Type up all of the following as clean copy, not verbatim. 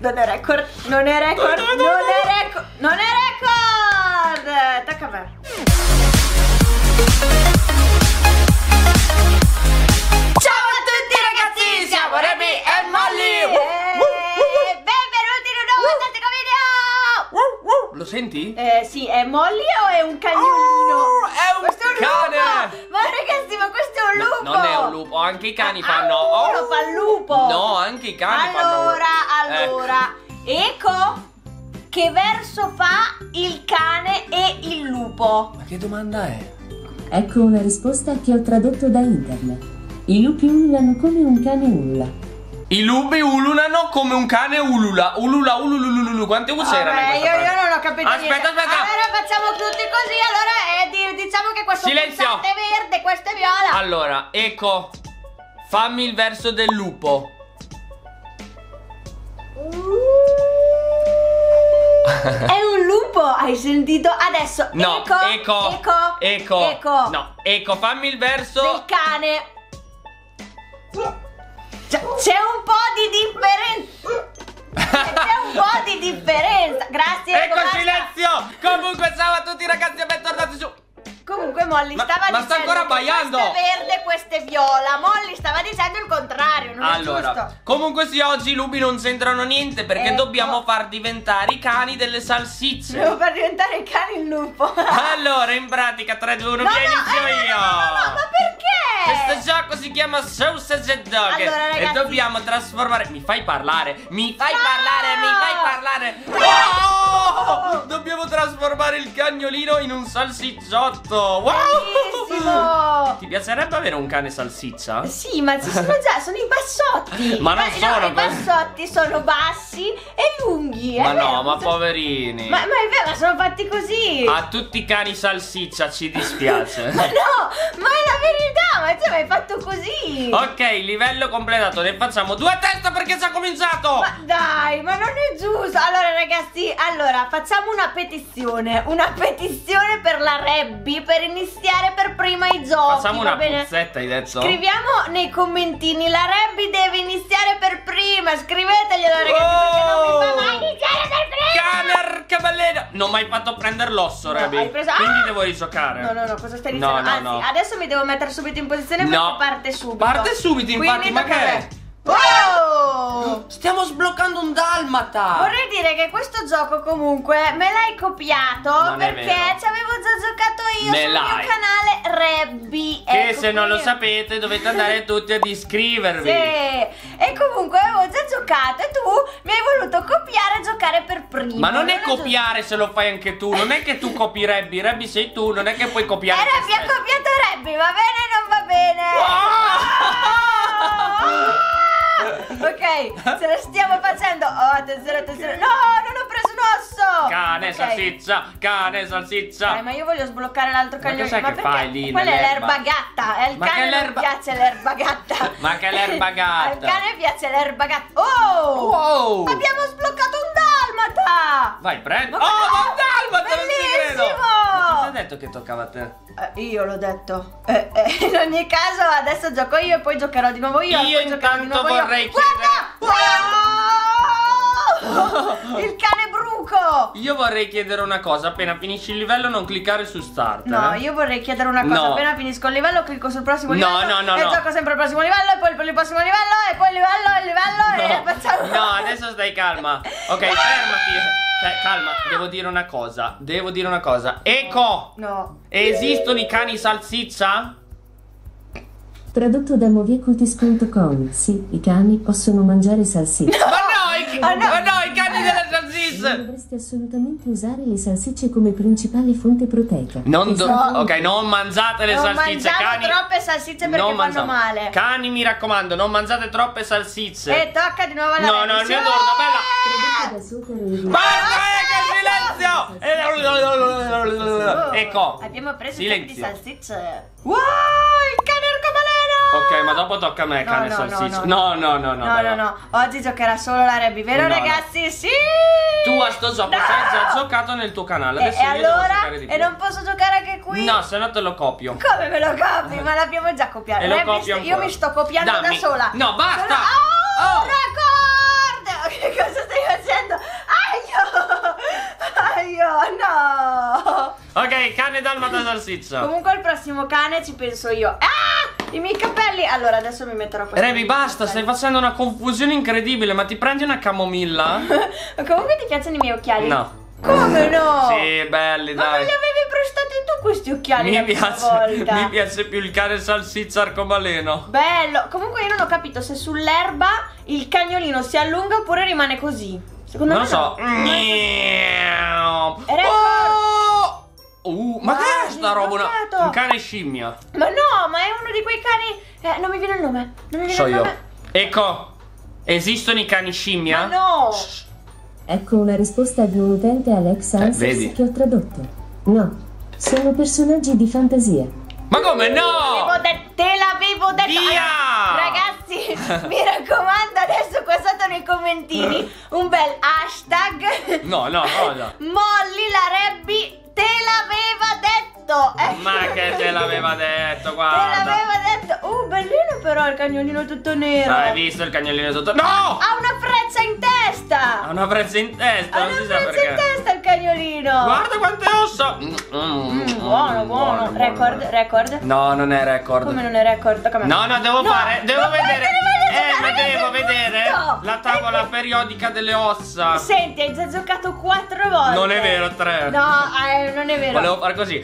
Non è record, non è record, non è record! Tocca a me. Ciao a tutti ragazzi, siamo Rebby e Molly! E benvenuti in un nuovo fantastico video! Lo senti? Sì, è Molly o è un cagnolino? È un cane! Ma ragazzi, ma questo è un lupo! No, non è un lupo, anche i cani fanno... lo fa il lupo! No, anche i cani fanno... Allora, ecco che verso fa il cane e il lupo? Ma che domanda è? Ecco una risposta che ho tradotto da internet. I lupi ululano come un cane ulula. I lupi ululano come un cane ulula. Ulula, ulululululu. Quante U c'erano in questa frase? Io non ho capito niente. Aspetta. Allora facciamo tutti così, allora diciamo che questo pulsante è verde, questo è viola. Allora, ecco, fammi il verso del lupo. È un lupo, hai sentito? Adesso no, ecco, fammi il verso del cane. C'è un po' di differenza. Grazie. Ecco silenzio. Comunque ciao a tutti ragazzi e bentornati su. Comunque Molly stava dicendo, sta ancora baiando, questo è verde, questo è viola. Molly stava dicendo il contrario, non è giusto. Comunque sì, oggi i lupi non c'entrano niente, perché dobbiamo far diventare i cani delle salsicce. Dobbiamo far diventare i cani il lupo. Allora in pratica 3, 2, 1, via, inizio io. No, ma perché? Questo gioco si chiama Sausage and Dog, allora, ragazzi, e dobbiamo trasformare... Mi fai parlare. Dobbiamo trasformare il cagnolino in un salsicciotto. Wow! Ti piacerebbe avere un cane salsiccia? Sì, ma ci sono già, sono i bassotti. Ma non sono i bassotti, sono bassi e lunghi. Ma no, vero? Ma poverini. Ma è vero, ma sono fatti così. A tutti i cani salsiccia ci dispiace. Ma no, ma è la verità, ma tu hai fatto così. Ok, livello completato, ne facciamo due a testa perché ci ha cominciato. Ma dai, ma non è giusto. Allora ragazzi, allora facciamo una petizione. Una petizione per la Rebby, per iniziare per prima i giochi. Facciamo una puzzetta, hai detto? Scriviamo nei commentini, la Rebby deve iniziare per prima. Scriveteglielo ragazzi, perché non mi fa mai iniziare per prima. Cane arcaballena. Non mi hai fatto prendere l'osso, Rebby, no, quindi devo rigiocare. No, cosa stai dicendo? Anzi, adesso mi devo mettere subito in posizione, perché parte subito. Parte subito, infatti, ma che è? Wow! Stiamo sbloccando un dalmata. Vorrei dire che questo gioco comunque me l'hai copiato, perché ci avevo già giocato io sul mio canale Rebby. Che se non lo sapete dovete andare tutti ad iscrivervi. Sì. E comunque avevo già giocato e tu mi hai voluto copiare e giocare per prima. Ma non è copiare se lo fai anche tu. Non è che tu copi Rebby, Rebby sei tu, non è che puoi copiare. Rebby ha copiato Rebby, va bene o non va bene? Wow! Ok, ce la stiamo facendo. Attenzione. No, non ho preso un osso. Cane salsiccia, cane salsiccia. Ma io voglio sbloccare l'altro cagnolino. Ma che fai lì? Quella è l'erba gatta. Al cane non piace l'erba gatta. Ma che l'erba gatta? Al cane piace l'erba gatta. Oh, wow, abbiamo sbloccato un dalmata. Vai, prendi. Oh, un dalmata, non ci credo. Ma cosa hai detto che toccava a te? Io l'ho detto. In ogni caso adesso gioco io e poi giocherò di nuovo io. Io intanto vorrei chiedere... Il cane bruco! Io vorrei chiedere una cosa, appena finisci il livello non cliccare su start. No, io vorrei chiedere una cosa, appena finisco il livello clicco sul prossimo livello. No, no. E gioco sempre al prossimo livello e poi il prossimo livello e poi il livello e facciamo... No, adesso stai calma. Ok, fermati. Calma, devo dire una cosa. Ecco! No. Esistono i cani salsiccia? Tradotto da moviecultis.com. Sì, i cani possono mangiare salsiccia. Ma no, i cani della salsiccia! Non dovresti assolutamente usare le salsicce come principale fonte proteica. Non mangiate le salsicce, cani. Non mangiate troppe salsicce perché fanno male. Cani, mi raccomando, non mangiate troppe salsicce. E tocca di nuovo alla il mio torno, bella! Basta, silenzio! Ecco, abbiamo preso un po' di salsicce. Wow, il cane arcobaleno! Ok, ma dopo tocca a me, cane salsiccia. No, oggi giocherà solo la Rebby, vero ragazzi? Sì! Tu a sto gioco hai già giocato nel tuo canale. Adesso e non posso giocare anche qui? No, se no te lo copio. Come me lo copi? Ma l'abbiamo già copiato. Io mi sto copiando da sola. No, basta! Oh, record! Che cosa stai facendo? Ok, cane dalmata salsiccia. Comunque il prossimo cane ci penso io. Ah, i miei capelli. Allora adesso mi metterò questo. Rebby, basta, stai facendo una confusione incredibile. Ma ti prendi una camomilla? Comunque ti piacciono i miei occhiali? No. Come no? Sì, belli, dai. Ma non li avevi prestati tu questi occhiali? Mi piace più il cane salsiccia arcobaleno. Bello. Comunque io non ho capito se sull'erba il cagnolino si allunga oppure rimane così. Secondo me non lo so. Ma che è sta roba? Un cane scimmia. Ma no, ma è uno di quei cani. Non mi viene il nome. Non mi viene il nome. Ecco, esistono i cani scimmia? Ma no. Ecco una risposta di un utente Alex Ansys che ho tradotto. No, sono personaggi di fantasia. Ma come no? Te l'avevo detto. Via! Ragazzi, mi raccomando, adesso qua sotto nei commentini un bel hashtag. No. Molly la Rebby te l'aveva detto. Ma che te l'aveva detto, guarda. Te l'aveva detto. Oh, bellino però il cagnolino tutto nero. Hai visto il cagnolino tutto nero? No! Ha una freccia in testa. Ha una freccia in testa il cagnolino. Guarda quante ossa. Buono. Record? No, non è record. Come non è record? No, devo vedere. Ma devo vedere la tavola periodica delle ossa. Senti, hai già giocato 4 volte. Non è vero, 3. No, non è vero. Volevo fare così.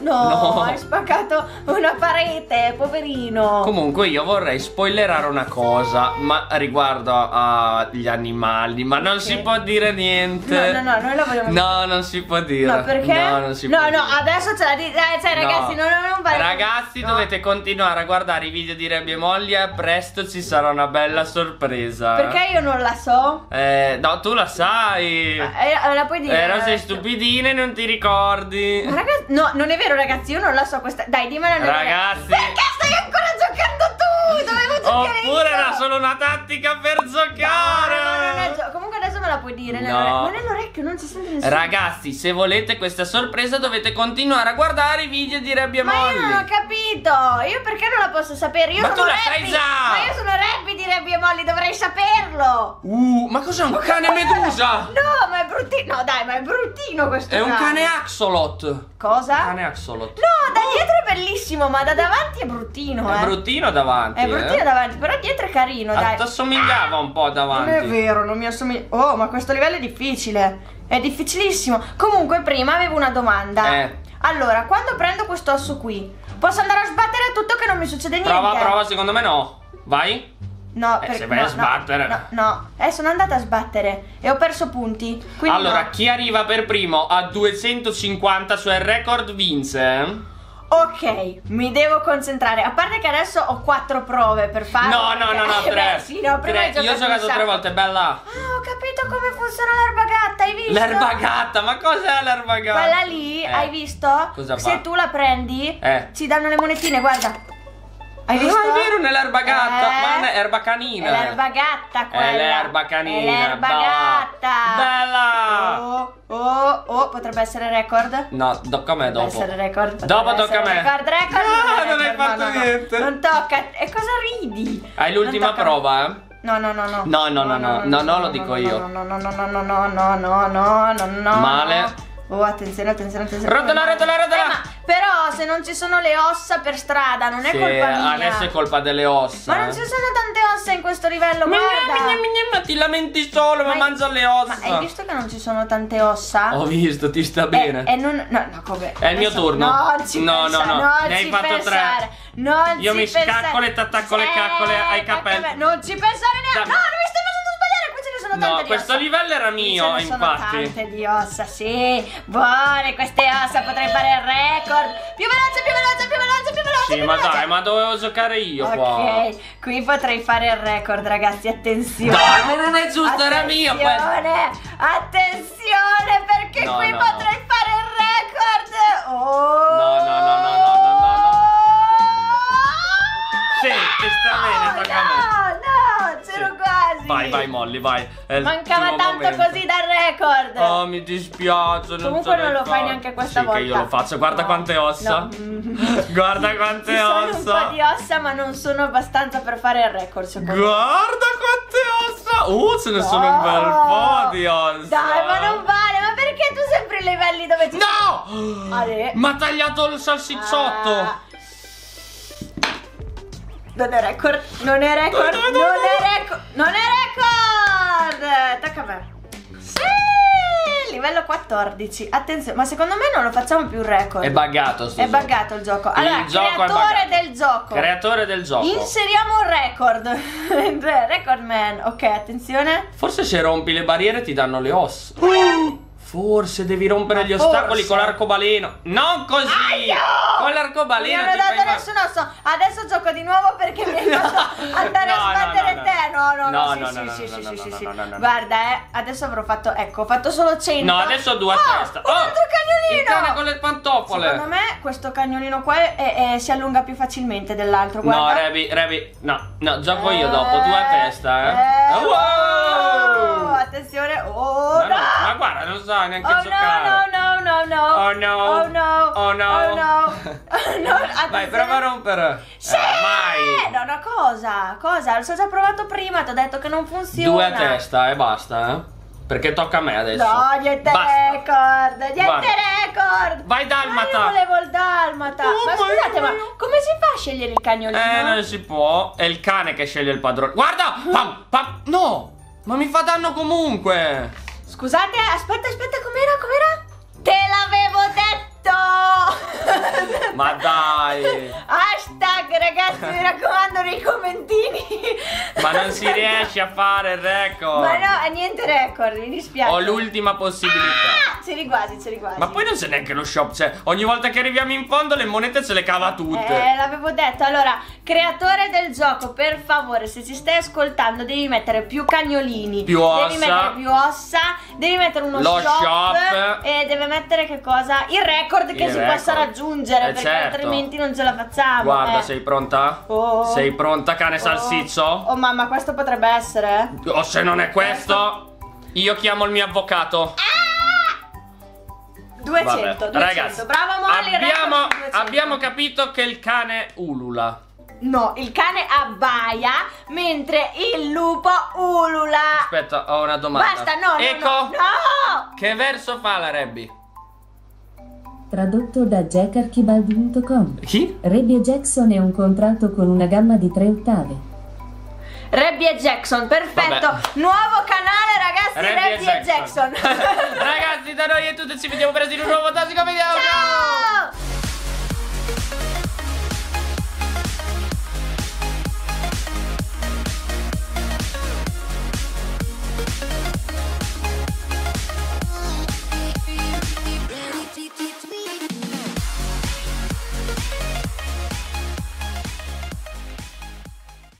No, hai spaccato una parete, poverino. Comunque io vorrei spoilerare una cosa, ma riguardo agli animali. Ma non si può dire niente. No, noi la vogliamo dire. No, non si può dire. Ma perché? No, adesso ce la dite. Cioè, ragazzi, non vale. Ragazzi, dovete continuare a guardare i video di Rebby e Molly. E presto ci sarà una bella sorpresa. Perché io non la so? No, tu la sai. La puoi dire. Però sei stupidina e non ti ricordi. Ma ragazzi, no, non è vero, ragazzi, io non la so questa. Dai, dimmela noi. Ragazzi, perché stai ancora giocando tu? Dovevo giocare io. Oppure era solo una tattica per giocare. No, comunque adesso me la puoi dire. Ma nell'orecchio non si sente nessuno. Ragazzi, se volete questa sorpresa dovete continuare a guardare i video di Rebby e Molly. Ma io non ho capito. Io perché non la posso sapere? Io ma sono tu la Rebby, sai già. Ma io sono Rebby di Rebby e Molly, dovrei saperlo. Ma cos'è un cane medusa? No, ma è bruttino. No, dai, ma è bruttino questo. È un cane axolot. Cosa? Cane axolot. No, da dietro è bellissimo, ma da davanti è bruttino. È bruttino davanti. È bruttino davanti, però dietro è carino, dai. Ti assomigliava un po' davanti. Non è vero, non mi assomiglia. Oh, ma questo livello è difficile. È difficilissimo. Comunque prima avevo una domanda. Allora, quando prendo questo osso qui, posso andare a sbattere tutto che non mi succede niente? Prova, secondo me no. Vai. No, se vai a sbattere. No, sono andata a sbattere e ho perso punti. Allora, chi arriva per primo a 250 su il record vince. Ok, mi devo concentrare. A parte che adesso ho 4 prove per fare. No, 3. Sì, no, prima io ho giocato 3 volte, bella. Ah, ho capito come funziona l'erba gatta, hai visto? L'erba gatta, ma cos'è l'erba gatta? Quella lì, hai visto? Cosa fa? Se tu la prendi, ci danno le monetine, guarda. Hai visto? No, è vero, nell'erba gatta, ma è erba canina. È l'erba gatta quella. È l'erba canina. È l'erba gatta. Bella. Oh, potrebbe essere record? No, tocca a me dopo. Potrebbe essere record. Dopo tocca a me. Record. No, non hai fatto niente. Non tocca. E cosa ridi? Hai l'ultima prova, eh? No. No, lo dico io. No. Male. Oh, attenzione. Rotola. Però se non ci sono le ossa per strada, non è colpa mia. Adesso è colpa delle ossa. Ma non ci sono tante ossa in questo livello, guarda. Ma ti lamenti solo, ma mangia le ossa. Ma hai visto che non ci sono tante ossa? Ho visto, ti sta bene. Come? È il mio turno. No, ne hai fatto 3. Io mi scaccole e t'attacco le caccole ai capelli. Non ci pensare neanche. No, non mi stai facendo. No, questo livello era mio, infatti. Sono tante di ossa, sì. Buone queste ossa, potrei fare il record. Più veloce. Sì, ma dai, ma dovevo giocare io qua. Ok, qui potrei fare il record, ragazzi, attenzione. No, ma non è giusto, era mio. Attenzione, perché qui potrei fare il record. No. Sì, sta bene, tocca a me. C'ero quasi. Vai Molly, vai. Mancava tanto così dal record. Oh, mi dispiace. Comunque non lo fai neanche questa volta. Che io lo faccio. Guarda quante ossa. Guarda quante ossa. Sono un po' di ossa, ma non sono abbastanza per fare il record. Guarda quante ossa. Oh, ce ne sono un bel po' di ossa. Dai, ma non vale, ma perché tu sempre i livelli dove ti... No! Ale. Ma ha tagliato il salsicciotto. Non è record, non è record, non è record. Tocca a me. Sì, livello 14. Attenzione, ma secondo me non lo facciamo più record. È buggato sto gioco. È buggato il gioco. Allora, creatore del gioco. Creatore del gioco. Inseriamo un record. Record man. Ok, attenzione. Forse se rompi le barriere ti danno le ossa. Forse devi rompere gli ostacoli con l'arcobaleno. Non così. Aio! Con l'arcobaleno. Non ho dato nessun osso. Adesso gioco di nuovo perché mi hai fatto andare a sbattere te. No, sì. Guarda, adesso avrò fatto, ecco, ho fatto solo 100. No, adesso due a testa. Un altro cagnolino. Il cane con le pantofole. Secondo me questo cagnolino qua si allunga più facilmente dell'altro. No, Rebby, no, gioco io dopo. Due a testa, wow. Attenzione. Ma guarda, non so neanche giocare. Oh no. Vai, prova a rompere. Sì. No, no, cosa? Lo so già provato prima, ti ho detto che non funziona. Due a testa e basta, perché tocca a me adesso. No, niente record. Vai dalmata. Io volevo il dalmata. Ma scusate, ma come si fa a scegliere il cagnolino? Non si può, è il cane che sceglie il padrone. Guarda! No! Ma mi fa danno comunque. Scusate, aspetta, com'era? Te l'avevo detto. Ma dai. Hashtag ragazzi, mi raccomando nei commentini. Ma non si riesce a fare il record. Ma no, niente record, mi dispiace. Ho l'ultima possibilità. C'eri quasi. Ma poi non c'è neanche lo shop, cioè ogni volta che arriviamo in fondo le monete ce le cava tutte. L'avevo detto. Allora, creatore del gioco, per favore, se ci stai ascoltando, devi mettere più cagnolini, più ossa, devi mettere più ossa, devi mettere uno shop e deve mettere che cosa? Il record che si possa raggiungere, perché altrimenti non ce la facciamo. Guarda, sei pronta? Sei pronta, cane salsiccio? Oh mamma, questo potrebbe essere? Oh, se non è questo, io chiamo il mio avvocato. 200, ragazzi, brava Molly. Abbiamo capito che il cane ulula. No, il cane abbaia mentre il lupo ulula. Aspetta, ho una domanda. Basta, no. Che verso fa la Rebby? Tradotto da jackarchibald.com. Chi? Rebby e Jackson è un contratto con una gamma di 3 ottave. Rebby e Jackson, perfetto. Nuovo canale, ragazzi, Rebby e Jackson. Ragazzi, da noi è tutto, ci vediamo presto in un nuovo fantastico video.